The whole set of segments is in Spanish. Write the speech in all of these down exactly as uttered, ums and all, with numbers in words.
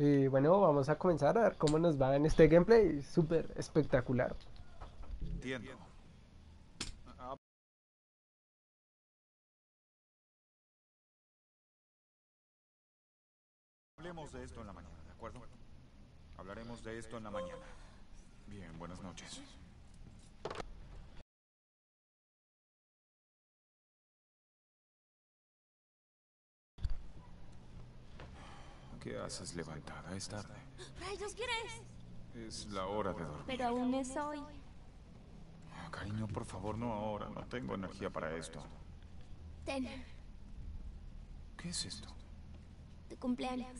Y bueno, vamos a comenzar a ver cómo nos va en este gameplay súper espectacular. Entiendo. Hablemos de esto en la mañana, ¿de acuerdo? Hablaremos de esto en la mañana. Bien, buenas noches. ¿Qué haces levantada? Es tarde. ¡Rayos, qué eres! Es la hora de dormir. Pero aún es hoy. Oh, cariño, por favor, no ahora. No tengo energía para esto. Ten. ¿Qué es esto? Tu cumpleaños.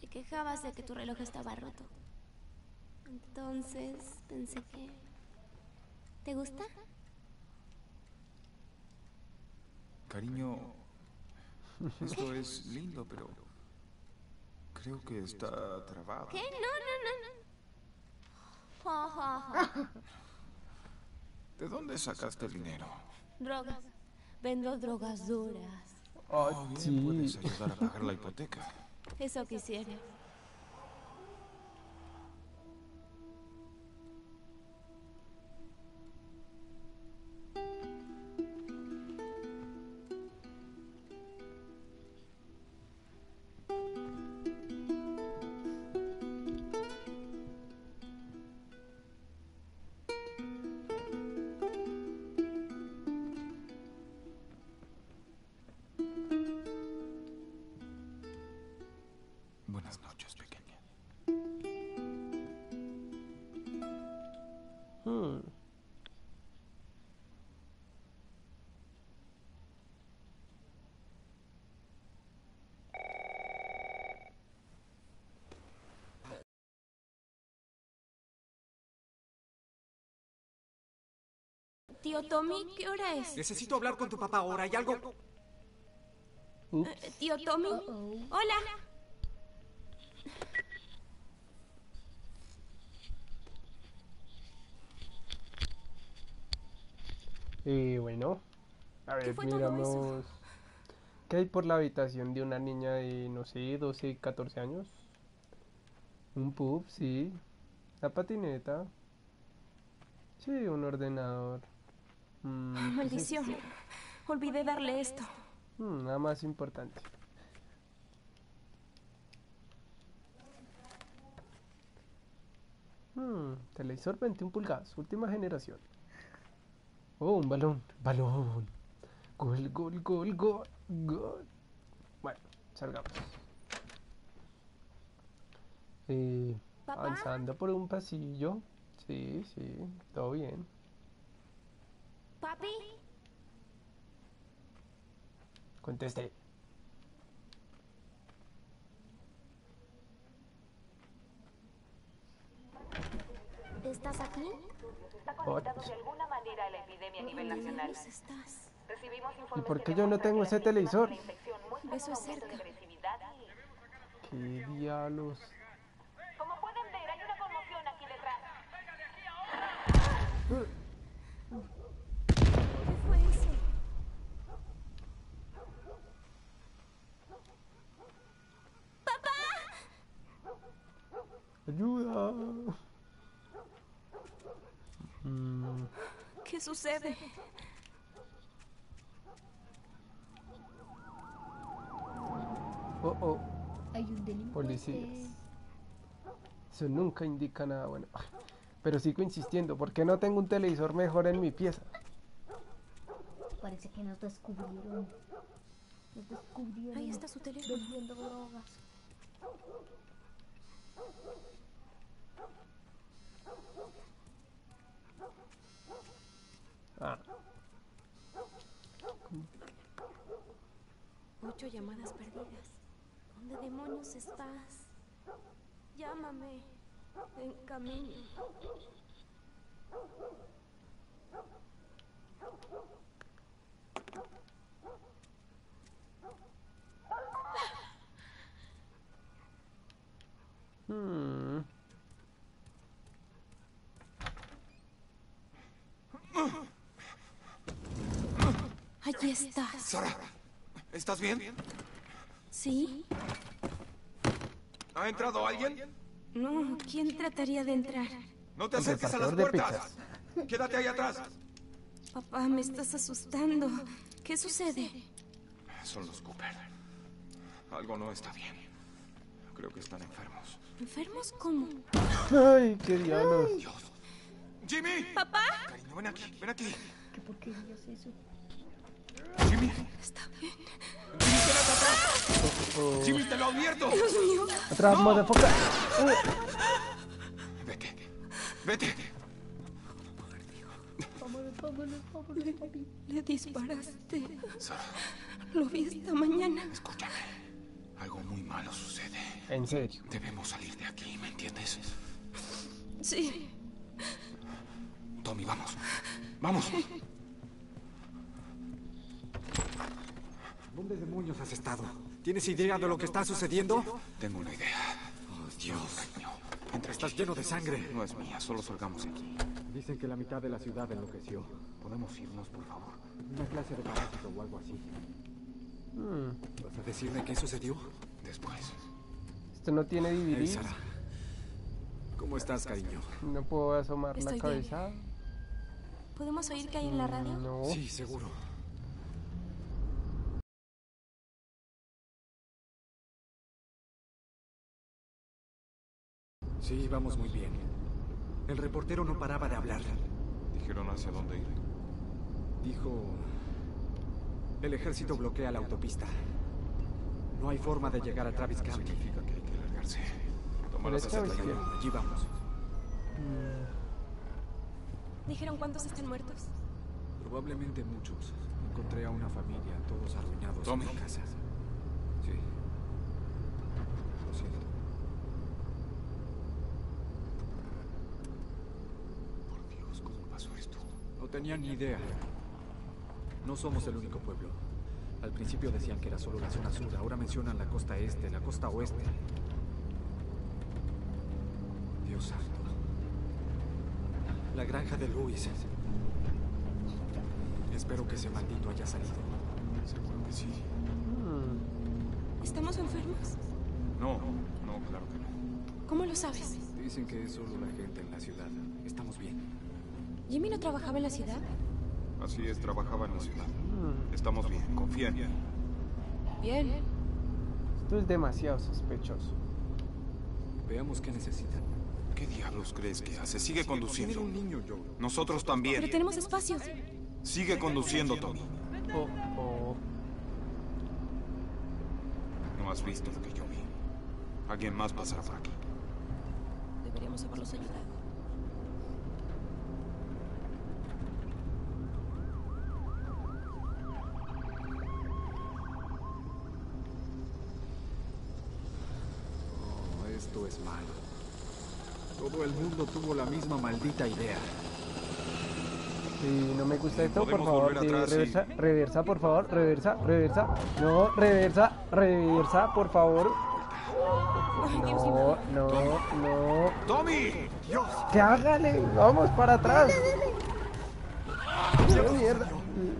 Te quejabas de que tu reloj estaba roto. Entonces pensé que... ¿Te gusta? Cariño, esto es lindo, pero creo que está trabado. ¿Qué? No, no, no, no. ¿De dónde sacaste el dinero? Drogas. Vendo drogas duras. Oh, bien, puedes ayudar a pagar la hipoteca. Eso quisiera. Tío Tommy, ¿qué hora es? Necesito hablar con tu papá ahora, ¿hay algo? Uh, Tío Tommy, uh-oh. Hola. Y bueno, a ver, miramos que hay por la habitación de una niña de, no sé, doce, catorce años. Un pub, sí. La patineta. Sí, un ordenador. Mm, oh, maldición, ¿sí? Olvidé darle esto. Mm, nada más importante. Mm, televisor veintiún pulgadas, última generación. Oh, un balón, balón. Gol, gol, gol, gol, gol. Bueno, salgamos. Eh, avanzando por un pasillo. Sí, sí, todo bien. Papi. Conteste. ¿Estás aquí? Está conectado de alguna manera a la epidemia a nivel nacional. ¿Estás? Recibimos informes. ¿Y por qué yo no tengo ese televisor? Eso es cerca. ¿Qué diablos? Como pueden ver, hay una conmoción aquí detrás. Uh. ¡Ayuda! Mm. ¿Qué sucede? Oh, oh. Hay un delincuente. Policías. Eso nunca indica nada bueno. Pero sigo insistiendo, ¿por qué no tengo un televisor mejor en mi pieza? Parece que nos descubrieron. Nos descubrieron. Ahí está su teléfono. Vendiendo drogas. Ah. Ocho llamadas perdidas. ¿Dónde demonios estás? Llámame. En camino. Hmm. Aquí está. Sara, ¿estás bien? Sí. ¿Ha entrado alguien? No, ¿quién trataría de entrar? No te acerques a las puertas. Quédate ahí atrás. Papá, me estás asustando. ¿Qué sucede? Son los Cooper. Algo no está bien. Creo que están enfermos. ¿Enfermos cómo? Ay, qué diablos. Dios. Jimmy. Papá. Cariño, ven aquí, ven aquí. ¿Qué por qué Dios eso? Jimmy. Está bien. Jimmy, te vas atrás. Oh, oh. Jimmy, te lo advierto. Dios mío. Atrás, no. Motherfucker. Uh. Vete. Vete. Le, le disparaste. Sara. Lo vi esta mañana. Escúchame. Algo muy malo sucede. ¿En serio? Debemos salir de aquí, ¿me entiendes? Sí. Tommy, vamos. Vamos. ¿Dónde demonios has estado? ¿Tienes idea de lo que está sucediendo? Tengo una idea. Oh, Dios. Mientras estás lleno de sangre. No es mía, solo salgamos aquí. Dicen que la mitad de la ciudad enloqueció. ¿Podemos irnos, por favor? Una clase de parásito o algo así. Hmm. ¿Vas a decirme qué sucedió? Después. Esto no tiene D V D. Hey, Sara. ¿Cómo estás, cariño? No puedo asomar Estoy la cabeza. Bien. ¿Podemos oír qué hay en la radio? No. Sí, seguro. Sí, vamos muy bien. El reportero no paraba de hablar. ¿Dijeron hacia dónde ir? Dijo... El ejército bloquea la autopista. No hay forma de llegar a Travis County. Significa que hay que largarse. Tomar las acertaciones. Allí vamos. ¿Dijeron cuántos están muertos? Probablemente muchos. Encontré a una familia, todos arruinados en sus casas. Sí. Lo siento. Por Dios, ¿cómo pasó esto? No tenía ni idea. No somos el único pueblo. Al principio decían que era solo la zona sur, ahora mencionan la costa este, la costa oeste. Dios santo. La granja de Luis. Espero que ese maldito haya salido. Seguro que sí. ¿Estamos enfermos? No, no, claro que no. ¿Cómo lo sabes? Dicen que es solo la gente en la ciudad. Estamos bien. ¿Jimmy no trabajaba en la ciudad? Así es, trabajaba en la ciudad. Estamos bien, confía en él. Bien. Esto es demasiado sospechoso. Veamos qué necesitan. ¿Qué diablos crees que hace? Sigue conduciendo. Un niño, Joel. Nosotros también. Pero tenemos espacio. Sigue conduciendo, Tommy. Oh, oh. No has visto lo que yo vi. Alguien más pasará por aquí. Deberíamos haberlos ayudado. Esto es malo. Todo el mundo tuvo la misma maldita idea. Sí, no me gusta esto, por favor. Sí, reversa, y... reversa, por favor. Reversa, reversa. No, reversa, reversa, por favor. No, no, no. ¡Tommy! ¡Dios! ¡Que hágale! ¡Vamos para atrás! ¡Qué mierda!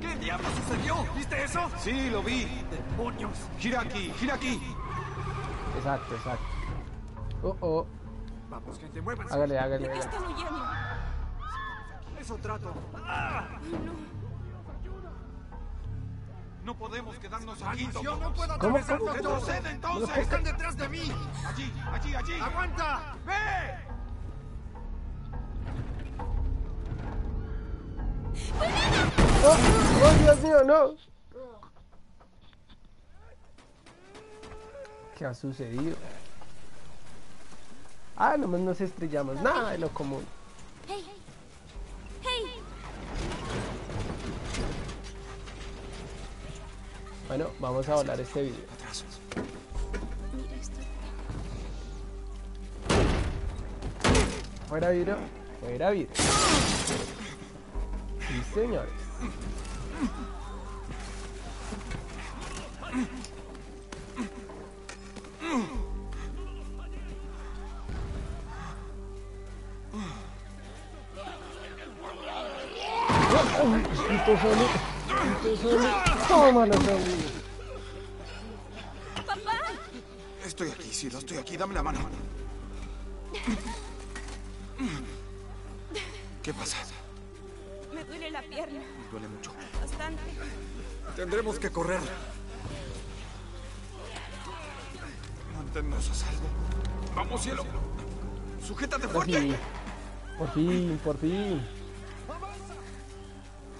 ¿Qué diablo sucedió? ¿Viste eso? Sí, lo vi. ¡Demonios! ¡Gira aquí, gira aquí! Exacto, exacto. Oh, oh. Vamos, gente, muévanse. Hágale, hágale. ¿De qué están huyendo? Eso trato. ¡Ah! No. No podemos quedarnos aquí. Yo no puedo atravesar. ¿Cómo? ¿Cómo? Retrocede entonces. ¿Cómo? Están detrás de mí. Allí, allí, allí. ¡Aguanta! ¡Ve! Oh, oh, Dios mío, no. ¿Qué ha sucedido? Ah, nomás nos estrellamos, nada de lo común. Hey, hey. Bueno, vamos a volar este video. Fuera vidrio, fuera vidrio. Sí, señores. Oh, Listo, Soli. Listo, Soli. Tómalo, Soli. Papá. Estoy aquí, Silo, estoy aquí. Dame la mano. ¿Qué pasa? Me duele la pierna. Me duele mucho. Bastante. Tendremos que correr. Manténnos a salvo. Vamos, cielo. Sujétate fuerte. Por fin, por fin.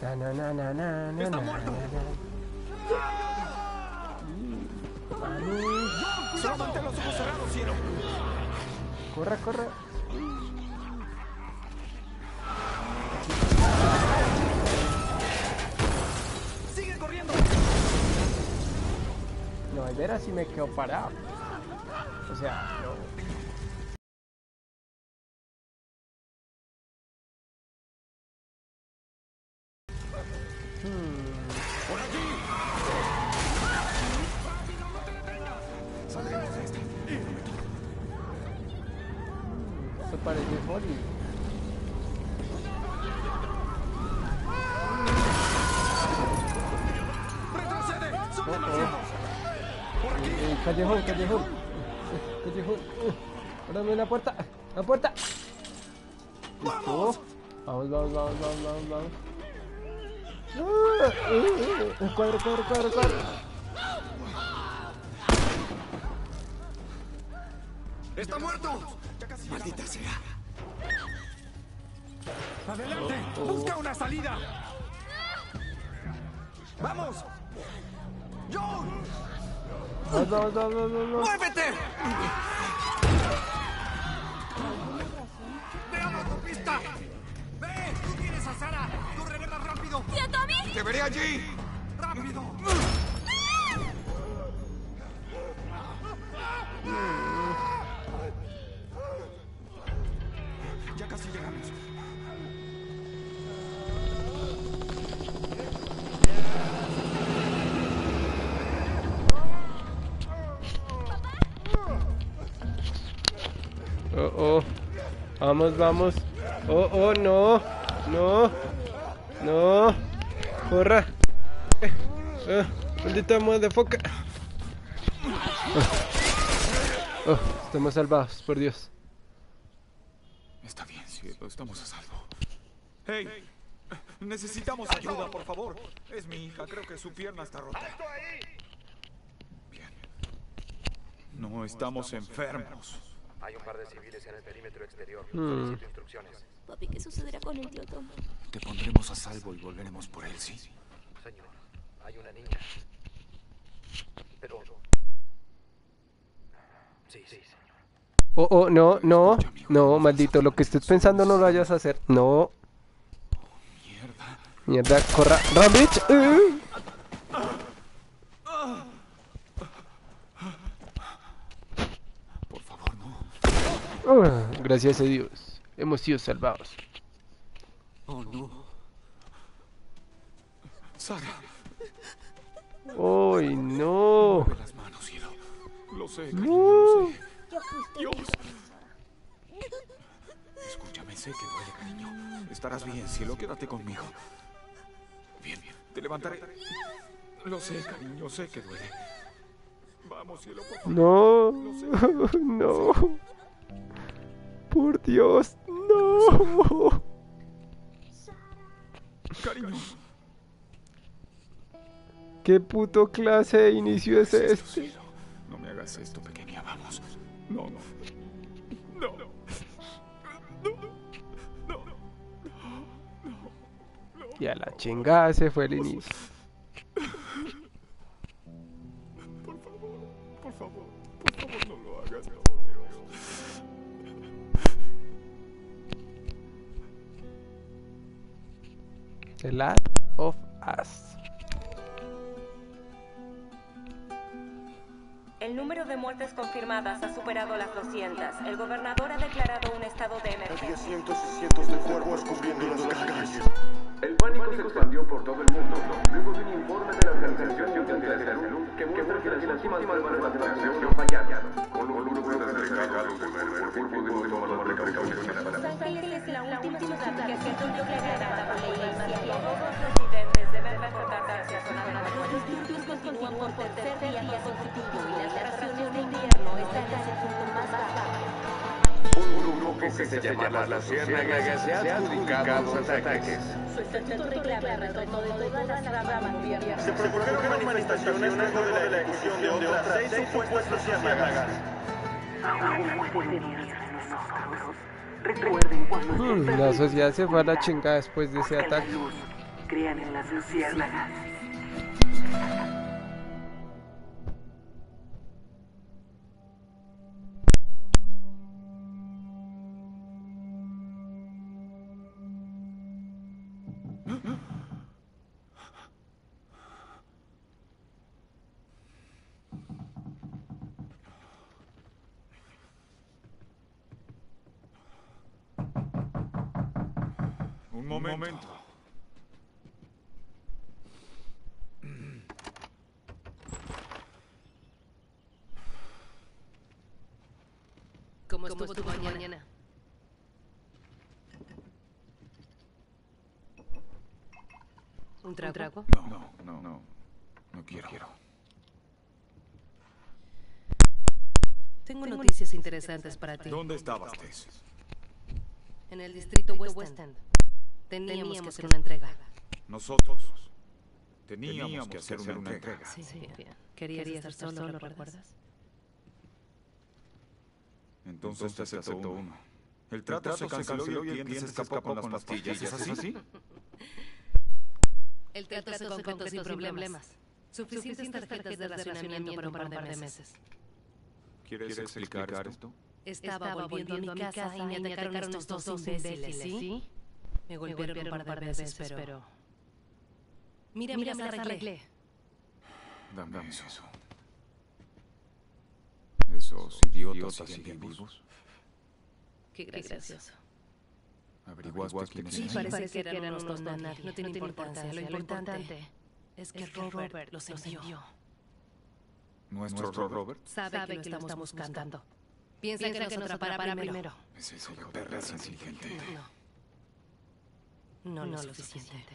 Na, na, na, na, na, na, está muerto. Solo mantén los ojos cerrados, cielo. Corra, corra. Sigue corriendo. No, de veras si me quedo parado. O sea, no. Callejón, callejón, callejón. Ábrame la puerta, la puerta. Vamos, vamos, vamos, vamos, vamos, vamos. Cuadro, cuadro, cuadro, cuadro. Está muerto. Maldita sea. Adelante, busca una salida. Vamos. Joel. No, no, no, no, no. ¡Muévete! ¡Veamos tu pista! ¡Ve! ¡Tú tienes a Sara! ¡Correré más rápido! ¡Tío Tommy! ¡Te veré allí! ¡Rápido! Ya casi llegamos. Oh, vamos, vamos. Oh, oh, no, no, no, corra. Eh, eh, maldita madre foca. Oh, oh, estamos salvados, por Dios. Está bien, cielo, estamos a salvo. Hey, necesitamos ayuda, por favor. Es mi hija, creo que su pierna está rota. Bien. No estamos enfermos. Hay un par de civiles en el perímetro exterior. Hmm. Instrucciones. Papi, ¿qué sucederá con el tío Tom? Te pondremos a salvo y volveremos por él, ¿sí? Señor, hay una niña. Pero... Sí, sí, señor. Oh, oh, no, no. No, maldito, lo que estés pensando no lo vayas a hacer. No. Oh, mierda. Mierda, corra. ¡Rambich! ¡Eh! Oh, gracias a Dios, hemos sido salvados. Oh no, Sara. Oh no. Mueve las manos, cielo. Lo sé, cariño, no. Lo sé. Dios. Escúchame, sé que duele, cariño. Estarás bien, cielo. Quédate conmigo. Bien, bien. Te levantaré. Lo sé, cariño. Sé que duele. Vamos, cielo. Por favor. No. Lo sé. No. Por Dios, no. Cariño. ¿Qué puto clase de inicio es este? No me hagas esto, pequeña, vamos. No, no. No. No. No. No. Y a la chingada se fue el inicio. Por favor, por favor, por favor, no lo hagas. The Last of Us. El número de muertes confirmadas ha superado las doscientas. El gobernador ha declarado un estado de emergencia. Había cientos y cientos de cuerpos cubriendo las calles. El pánico se expandió por todo el mundo, luego de un informe de la Organización Mundial de la Salud que muestra que las últimas pruebas de vacunación fallaron. Con los números descargados del cuerpo debe tomar precauciones. Los Ángeles es la última ciudad que ha sido declarada bajo la ley. por tercer día consecutivo y las narraciones de invierno están en el punto más bajo. Un grupo que se llama las Luciérnagas se ha adjudicado los ataques. Su estatuto reclama el retorno de todas las ramas movidas. Se produjeron manifestaciones luego de la ejecución de otras seis supuestas Luciérnagas. Hmm, la sociedad se fue a la chingada después de ese ataque. Crean en las luciérnagas. Un momento. ¿Cómo estuvo, ¿Cómo estuvo tu mañana? mañana? ¿Un trago? ¿Un trago? No, no, no, no, no quiero. No quiero. Tengo, Tengo noticias interesantes para ti. ¿Dónde estabas, Tess? En el distrito West End. Teníamos, teníamos que hacer una entrega. Nosotros teníamos, teníamos que hacer una, una entrega. entrega. Sí, sí. Bien. Querías, Querías estar solo, solo, ¿lo recuerdas? Entonces, Entonces te aceptó uno. uno. El trato, el trato se, canceló se canceló y el cliente se escapó con, con las pastillas. pastillas. ¿Es así? El trato, el trato se concretó, concretó sin problemas. problemas. Suficientes, Suficientes tarjetas de racionamiento por un par de meses. meses. ¿Quieres, ¿Quieres explicar, explicar esto? Estaba, Estaba volviendo, volviendo a mi casa y me atacaron, atacaron estos dos imbéciles, ¿sí? ¿sí? Me golpearon, me golpearon un par de veces, veces pero... Mira, mira, me las arreglé. Dame eso. eso. Esos idiotas siguen vivos. Qué gracioso. ¿Averiguaste quiénes eran? Sí, parece que eran unos donanarios. No tiene importancia. Lo importante es que Robert los envió. ¿Nuestro Robert? Sabe que lo estamos buscando. Piensa que nos atrapará primero. Es eso de perra inteligente. No, no lo suficiente.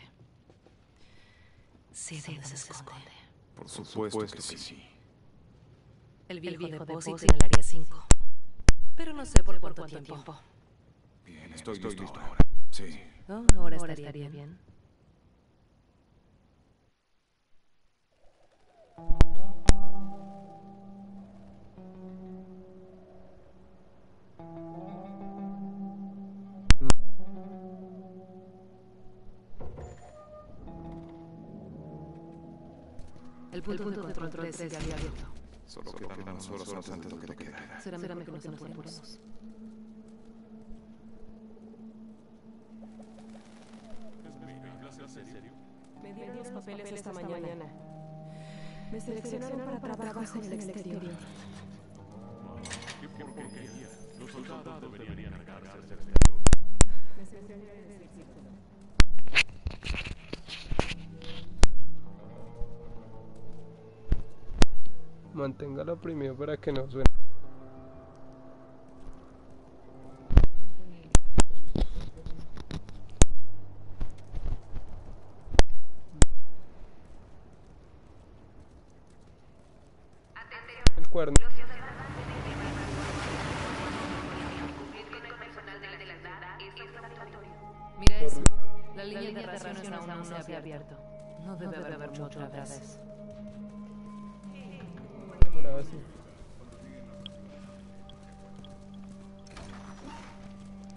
Sí, sí, se esconde. Por supuesto que sí. El viejo, el viejo depósito en el área cinco. Pero no sé por cuánto tiempo. tiempo. Bien, estoy, estoy listo, listo ahora. Sí. Oh, ahora, ahora estaría, estaría bien. El punto, el punto de control tres ya había abierto. Solo, Solo quedan unas horas antes, antes de lo que te queda. queda. Será, Será mejor que nos apuremos. Me dieron los papeles esta mañana. Me seleccionaron para trabajo en el exterior. ¿Qué porquería? Los soldados deberían encargarse del exterior. Me seleccionaron en el exterior. Manténgalo oprimido para que no suene. El cuerno. Mira eso. La línea de raciones aún no se había abierto. No debe haber mucho otra vez. Así.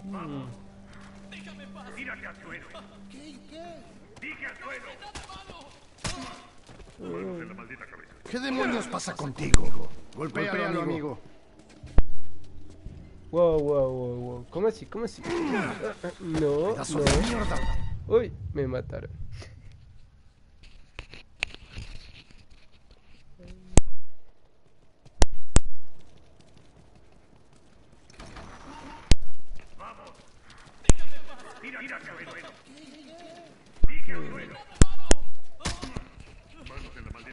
Vamos. Déjame en paz. Tírate al suelo. ¿Qué? ¿Qué? Dije al suelo. Vuelve la maldita cabeza. ¿Qué demonios pasa contigo? Golpéalo, amigo. Wow, wow, wow, wow. ¿Cómo así? ¿Cómo así? No, no. Uy, me mataron.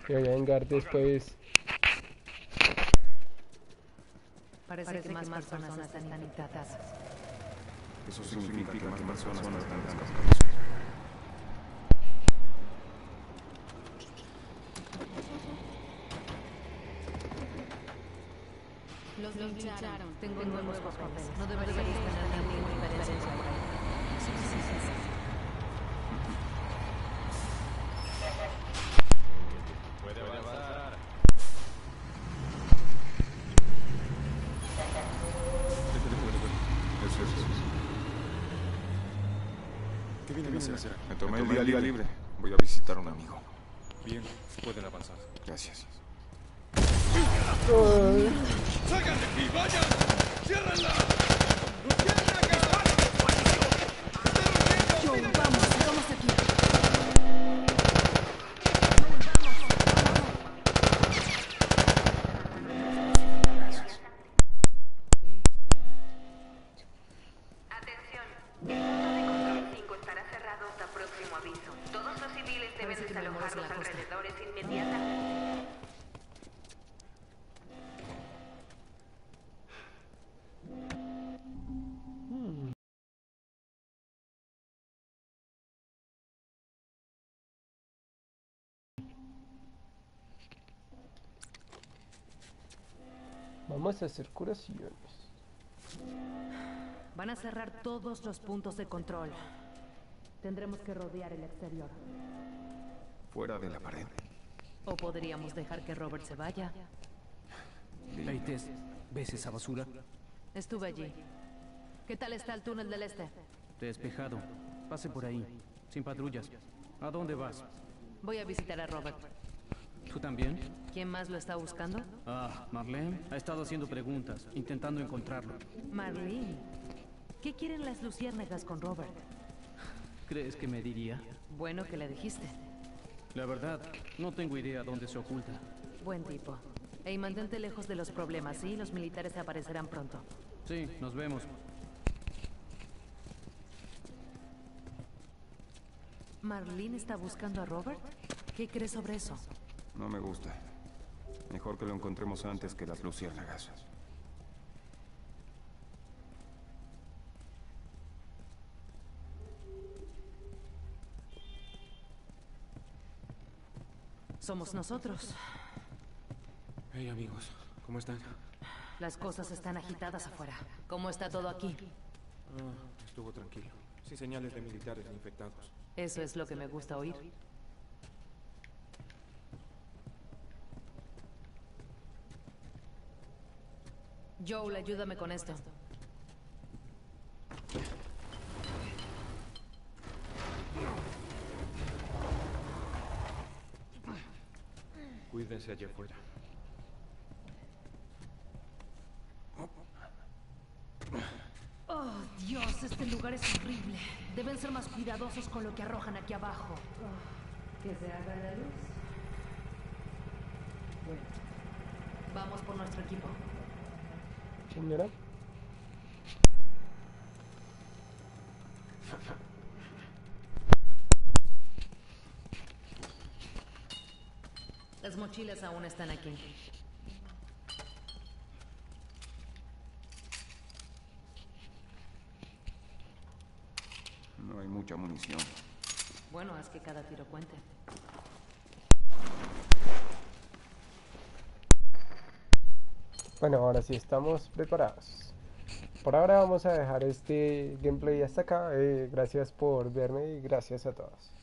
Me voy a vengar después. Parece, Parece que más personas están intanitadas. Eso significa que más personas están intanitadas. Los lincharon. Tengo nuevos papeles. No deberías tener ninguna diferencia en su sí, sí, sí, sí. Puede avanzar. Eso, eso, eso. ¿Qué vienes a hacer? Me tomé el día libre. Voy a visitar a un amigo. Bien, pueden avanzar. Gracias. ¡Ságanle y vayan! ¡Ciérrenla! ¡Ciérrenla, cabrón! ¡Joel, vamos! ¡Estamos aquí! Gracias. Atención. El cinco estará cerrado hasta próximo aviso. Todos los civiles deben desalojar los alrededores inmediatamente. Vamos a hacer curaciones. Van a cerrar todos los puntos de control. Tendremos que rodear el exterior. Fuera de la pared. O podríamos dejar que Robert se vaya. Leites, ¿ves esa basura? Estuve allí. ¿Qué tal está el túnel del este? Despejado. Pase por ahí. Sin patrullas. ¿A dónde vas? Voy a visitar a Robert. ¿Tú también? ¿Quién más lo está buscando? Ah, Marlene ha estado haciendo preguntas, intentando encontrarlo. Marlene, ¿qué quieren las luciérnagas con Robert? ¿Crees que me diría? Bueno, que le dijiste. La verdad, no tengo idea dónde se oculta. Buen tipo. Ey, mantente lejos de los problemas, ¿sí? Los militares aparecerán pronto. Sí, nos vemos. ¿Marlene está buscando a Robert? ¿Qué crees sobre eso? No me gusta. Mejor que lo encontremos antes que las luciérnagas. Somos nosotros. Hey, amigos. ¿Cómo están? Las cosas están agitadas afuera. ¿Cómo está todo aquí? Ah, estuvo tranquilo. Sin señales de militares infectados. Eso es lo que me gusta oír. Joel, ayúdame con esto. Cuídense allá afuera. Oh, Dios, este lugar es horrible. Deben ser más cuidadosos con lo que arrojan aquí abajo. Oh, que se haga la luz. Bueno, vamos por nuestro equipo. Señora. Las mochilas aún están aquí. No hay mucha munición. Bueno, haz que cada tiro cuente. Bueno, ahora sí estamos preparados. Por ahora vamos a dejar este gameplay hasta acá. Eh, gracias por verme y gracias a todos.